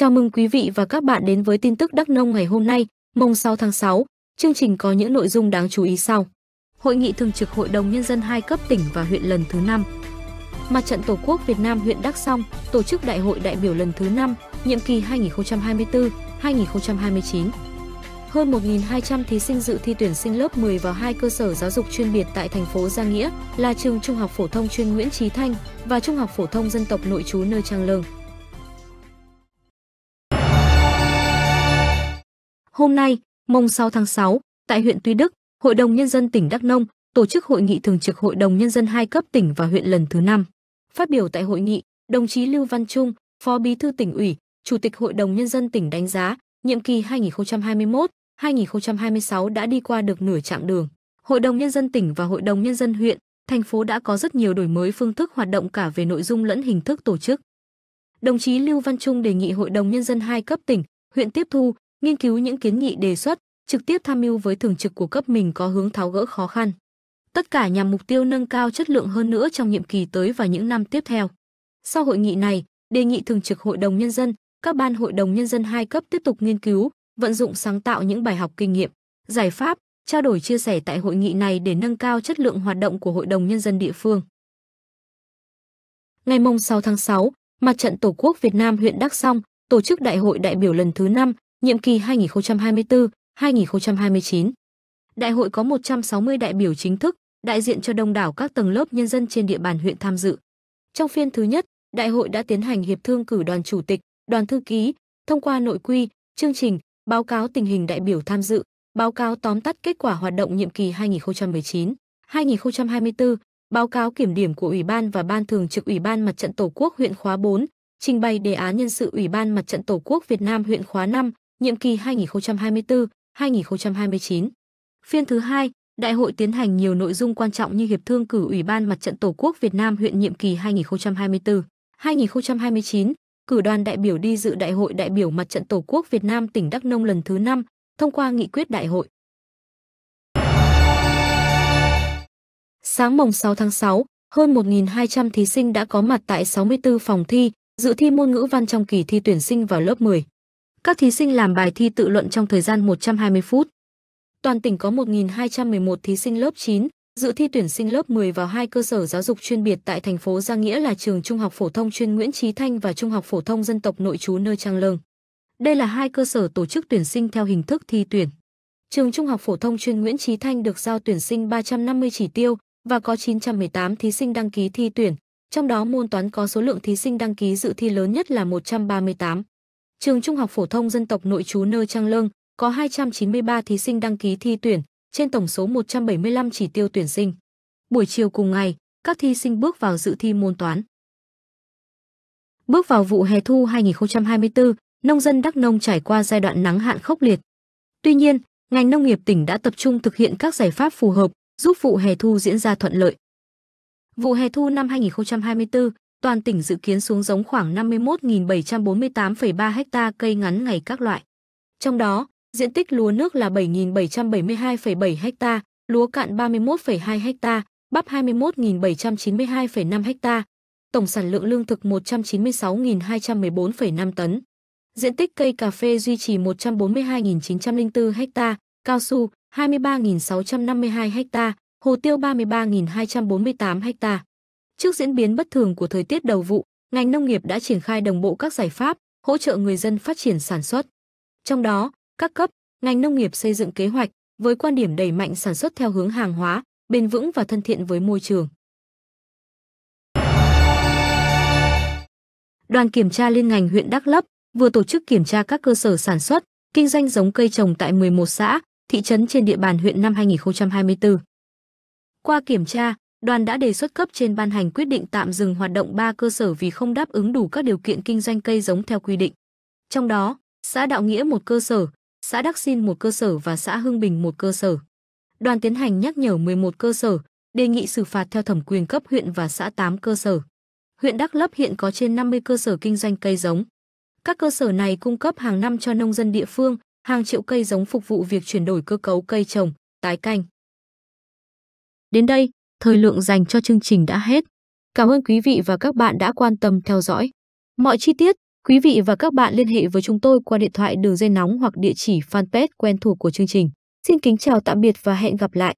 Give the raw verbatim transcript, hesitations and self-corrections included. Chào mừng quý vị và các bạn đến với tin tức Đắk Nông ngày hôm nay, mùng sáu tháng sáu. Chương trình có những nội dung đáng chú ý sau. Hội nghị thường trực Hội đồng Nhân dân hai cấp tỉnh và huyện lần thứ năm. Mặt trận Tổ quốc Việt Nam huyện Đắk Song tổ chức Đại hội đại biểu lần thứ năm, nhiệm kỳ hai nghìn không trăm hai mươi tư đến hai nghìn không trăm hai mươi chín. Hơn một nghìn hai trăm thí sinh dự thi tuyển sinh lớp mười vào hai cơ sở giáo dục chuyên biệt tại thành phố Gia Nghĩa là trường Trung học phổ thông chuyên Nguyễn Chí Thanh và Trung học phổ thông dân tộc nội trú N'Trang Lơng. Hôm nay, mùng sáu tháng sáu, tại huyện Tuy Đức, Hội đồng Nhân dân tỉnh Đắk Nông tổ chức Hội nghị Thường trực Hội đồng Nhân dân hai cấp tỉnh và huyện lần thứ năm. Phát biểu tại hội nghị, đồng chí Lưu Văn Trung, Phó Bí thư tỉnh ủy, Chủ tịch Hội đồng Nhân dân tỉnh đánh giá, nhiệm kỳ hai nghìn không trăm hai mươi mốt đến hai nghìn không trăm hai mươi sáu đã đi qua được nửa chặng đường. Hội đồng Nhân dân tỉnh và Hội đồng Nhân dân huyện, thành phố đã có rất nhiều đổi mới phương thức hoạt động cả về nội dung lẫn hình thức tổ chức. Đồng chí Lưu Văn Trung đề nghị Hội đồng Nhân dân hai cấp tỉnh, huyện tiếp thu, nghiên cứu những kiến nghị đề xuất, trực tiếp tham mưu với thường trực của cấp mình có hướng tháo gỡ khó khăn. Tất cả nhằm mục tiêu nâng cao chất lượng hơn nữa trong nhiệm kỳ tới và những năm tiếp theo. Sau hội nghị này, đề nghị thường trực Hội đồng Nhân dân, các ban Hội đồng Nhân dân hai cấp tiếp tục nghiên cứu, vận dụng sáng tạo những bài học kinh nghiệm, giải pháp, trao đổi chia sẻ tại hội nghị này để nâng cao chất lượng hoạt động của Hội đồng Nhân dân địa phương. Ngày sáu tháng sáu, Mặt trận Tổ quốc Việt Nam huyện Đắk Song tổ chức Đại hội đại biểu lần thứ năm, nhiệm kỳ hai nghìn không trăm hai mươi tư đến hai nghìn không trăm hai mươi chín. Đại hội có một trăm sáu mươi đại biểu chính thức, đại diện cho đông đảo các tầng lớp nhân dân trên địa bàn huyện tham dự. Trong phiên thứ nhất, đại hội đã tiến hành hiệp thương cử đoàn chủ tịch, đoàn thư ký, thông qua nội quy, chương trình, báo cáo tình hình đại biểu tham dự, báo cáo tóm tắt kết quả hoạt động nhiệm kỳ hai nghìn không trăm mười chín đến hai nghìn không trăm hai mươi tư, báo cáo kiểm điểm của Ủy ban và Ban Thường trực Ủy ban Mặt trận Tổ quốc huyện khóa bốn, trình bày đề án nhân sự Ủy ban Mặt trận Tổ quốc Việt Nam huyện khóa năm, nhiệm kỳ hai nghìn không trăm hai mươi tư đến hai nghìn không trăm hai mươi chín. Phiên thứ hai, đại hội tiến hành nhiều nội dung quan trọng như hiệp thương cử Ủy ban Mặt trận Tổ quốc Việt Nam huyện nhiệm kỳ hai nghìn không trăm hai mươi tư đến hai nghìn không trăm hai mươi chín, cử đoàn đại biểu đi dự Đại hội đại biểu Mặt trận Tổ quốc Việt Nam tỉnh Đắk Nông lần thứ năm, thông qua nghị quyết đại hội. Sáng mùng sáu tháng sáu, hơn một nghìn hai trăm thí sinh đã có mặt tại sáu mươi tư phòng thi, dự thi môn ngữ văn trong kỳ thi tuyển sinh vào lớp mười. Các thí sinh làm bài thi tự luận trong thời gian một trăm hai mươi phút. Toàn tỉnh có một nghìn hai trăm mười một thí sinh lớp chín, dự thi tuyển sinh lớp mười vào hai cơ sở giáo dục chuyên biệt tại thành phố Gia Nghĩa là trường Trung học phổ thông chuyên Nguyễn Chí Thanh và Trung học phổ thông dân tộc nội trú N'Trang Lơng. Đây là hai cơ sở tổ chức tuyển sinh theo hình thức thi tuyển. Trường Trung học phổ thông chuyên Nguyễn Chí Thanh được giao tuyển sinh ba trăm năm mươi chỉ tiêu và có chín trăm mười tám thí sinh đăng ký thi tuyển, trong đó môn toán có số lượng thí sinh đăng ký dự thi lớn nhất là một trăm ba mươi tám. Trường Trung học phổ thông dân tộc nội trú N'Trang Lơng có hai trăm chín mươi ba thí sinh đăng ký thi tuyển, trên tổng số một trăm bảy mươi lăm chỉ tiêu tuyển sinh. Buổi chiều cùng ngày, các thí sinh bước vào dự thi môn toán. Bước vào vụ hè thu hai nghìn không trăm hai mươi tư, nông dân Đắk Nông trải qua giai đoạn nắng hạn khốc liệt. Tuy nhiên, ngành nông nghiệp tỉnh đã tập trung thực hiện các giải pháp phù hợp, giúp vụ hè thu diễn ra thuận lợi. Vụ hè thu năm hai nghìn không trăm hai mươi tư, toàn tỉnh dự kiến xuống giống khoảng năm mươi mốt nghìn bảy trăm bốn mươi tám phẩy ba ha cây ngắn ngày các loại. Trong đó, diện tích lúa nước là bảy nghìn bảy trăm bảy mươi hai phẩy bảy ha, lúa cạn ba mươi mốt phẩy hai ha, bắp hai mươi mốt nghìn bảy trăm chín mươi hai phẩy năm ha, tổng sản lượng lương thực một trăm chín mươi sáu nghìn hai trăm mười bốn phẩy năm tấn. Diện tích cây cà phê duy trì một trăm bốn mươi hai nghìn chín trăm lẻ bốn ha, cao su hai mươi ba nghìn sáu trăm năm mươi hai ha, hồ tiêu ba mươi ba nghìn hai trăm bốn mươi tám ha. Trước diễn biến bất thường của thời tiết đầu vụ, ngành nông nghiệp đã triển khai đồng bộ các giải pháp hỗ trợ người dân phát triển sản xuất. Trong đó, các cấp, ngành nông nghiệp xây dựng kế hoạch với quan điểm đẩy mạnh sản xuất theo hướng hàng hóa, bền vững và thân thiện với môi trường. Đoàn kiểm tra liên ngành huyện Đắk Lấp vừa tổ chức kiểm tra các cơ sở sản xuất, kinh doanh giống cây trồng tại mười một xã, thị trấn trên địa bàn huyện năm hai nghìn không trăm hai mươi tư. Qua kiểm tra, đoàn đã đề xuất cấp trên ban hành quyết định tạm dừng hoạt động ba cơ sở vì không đáp ứng đủ các điều kiện kinh doanh cây giống theo quy định. Trong đó, xã Đạo Nghĩa một cơ sở, xã Đắc Xin một cơ sở và xã Hưng Bình một cơ sở. Đoàn tiến hành nhắc nhở mười một cơ sở, đề nghị xử phạt theo thẩm quyền cấp huyện và xã tám cơ sở. Huyện Đắk Lấp hiện có trên năm mươi cơ sở kinh doanh cây giống. Các cơ sở này cung cấp hàng năm cho nông dân địa phương, hàng triệu cây giống phục vụ việc chuyển đổi cơ cấu cây trồng, tái canh. Đến đây, thời lượng dành cho chương trình đã hết. Cảm ơn quý vị và các bạn đã quan tâm theo dõi. Mọi chi tiết Quý vị và các bạn liên hệ với chúng tôi qua điện thoại đường dây nóng hoặc địa chỉ fanpage quen thuộc của chương trình. Xin kính chào tạm biệt và hẹn gặp lại!